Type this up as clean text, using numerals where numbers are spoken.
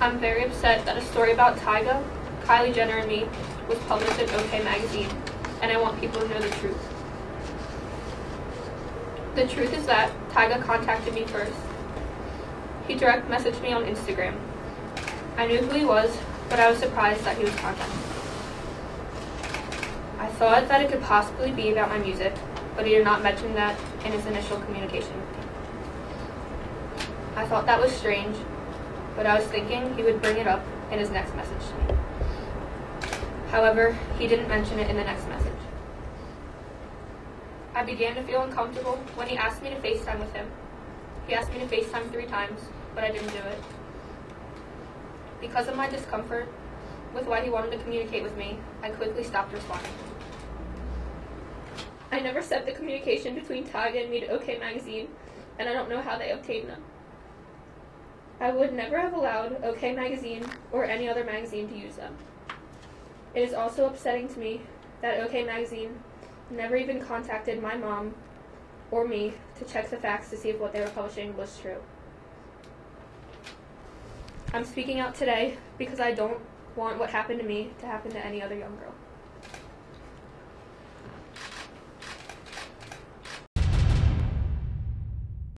I'm very upset that a story about Tyga, Kylie Jenner, and me was published in OK Magazine, and I want people to know the truth. The truth is that Tyga contacted me first. He direct messaged me on Instagram. I knew who he was, but I was surprised that he was contacting me. I thought that it could possibly be about my music, but he did not mention that in his initial communication with me. I thought that was strange, but I was thinking he would bring it up in his next message to me. However, he didn't mention it in the next message. I began to feel uncomfortable when he asked me to FaceTime with him. He asked me to FaceTime 3 times, but I didn't do it. Because of my discomfort with why he wanted to communicate with me, I quickly stopped responding. I never sent the communication between Tyga and me to OK Magazine, and I don't know how they obtained them. I would never have allowed OK Magazine or any other magazine to use them. It is also upsetting to me that OK Magazine never even contacted my mom or me to check the facts to see if what they were publishing was true. I'm speaking out today because I don't want what happened to me to happen to any other young girl.